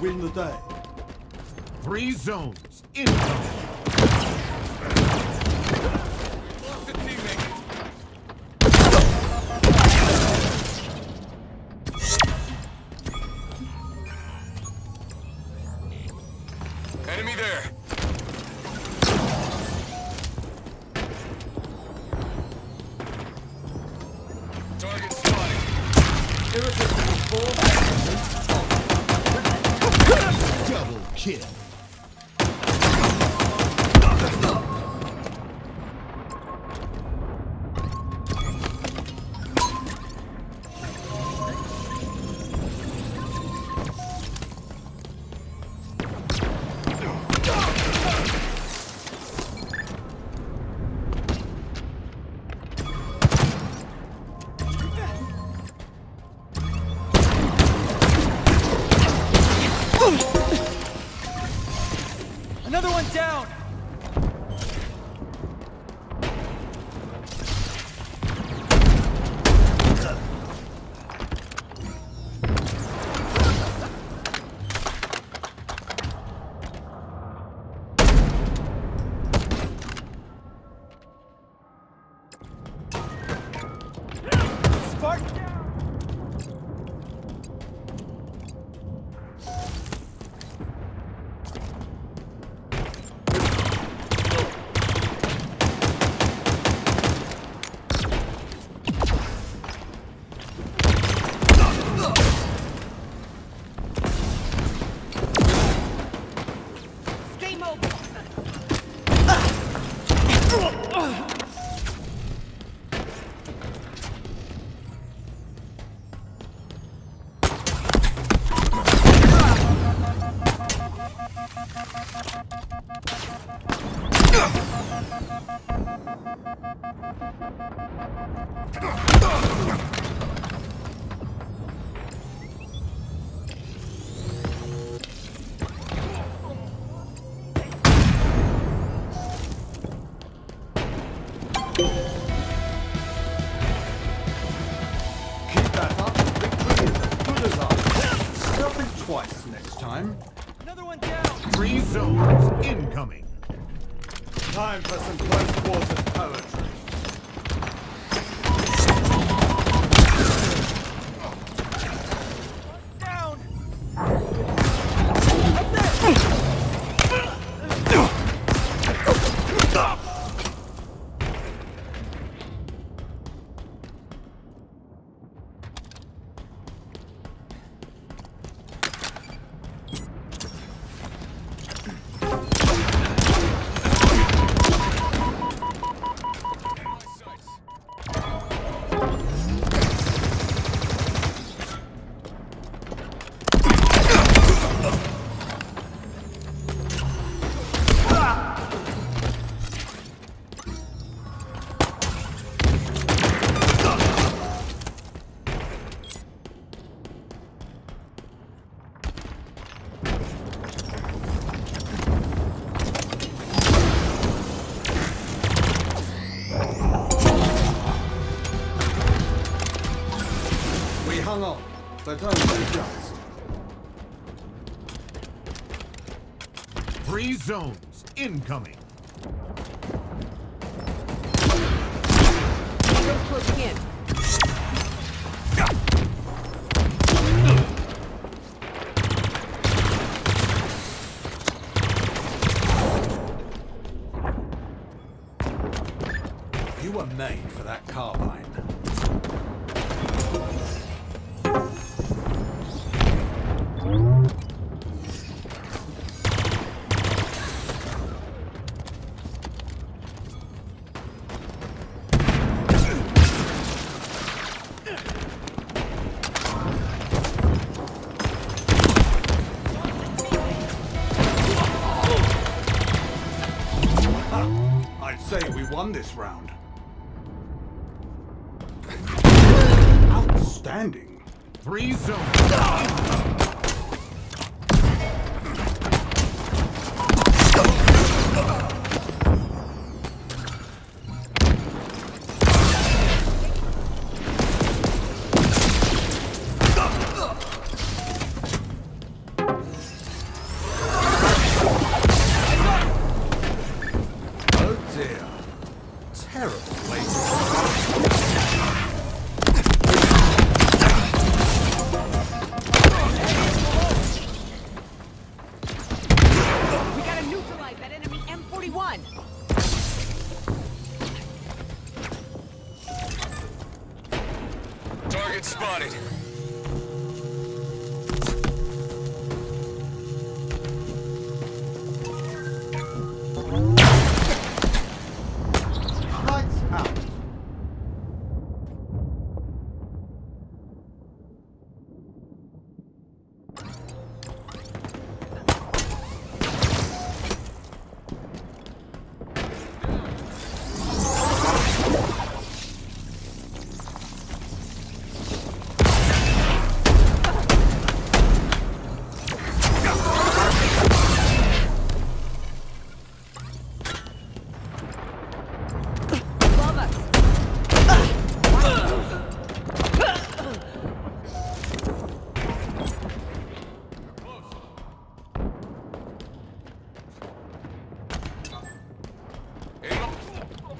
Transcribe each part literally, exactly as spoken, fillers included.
win the day. Three zones in. Enemy there. Target spotted. Irresistible full. Double kill. Another one down! Spark down! Twice next time. Another one down. Three zones incoming. Time for some close quarters poetry. Down. Up there. Hang on, but don't do just. Three zones incoming. They're pushing in. You were made for that carbine. Won this round. Outstanding. Three zones.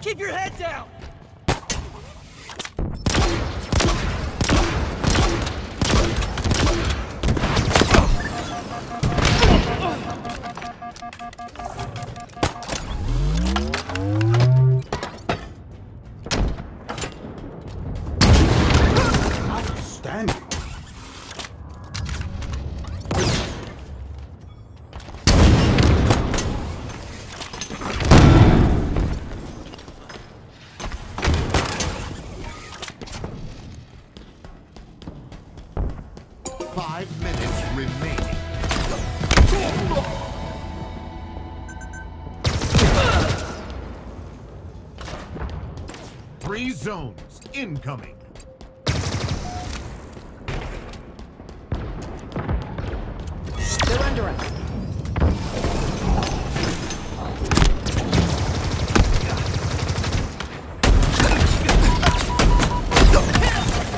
Keep your head down! Five minutes remaining. Three zones incoming. They're under us.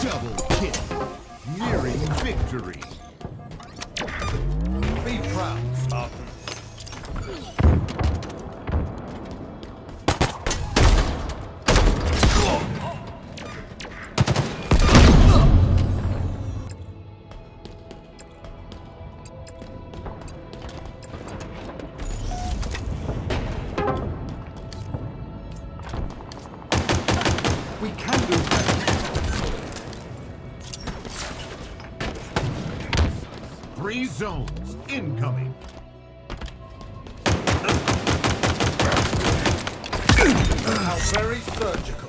Double kill. Nearing victory. Be proud, Arthur. We can do better. Three zones incoming. How very surgical.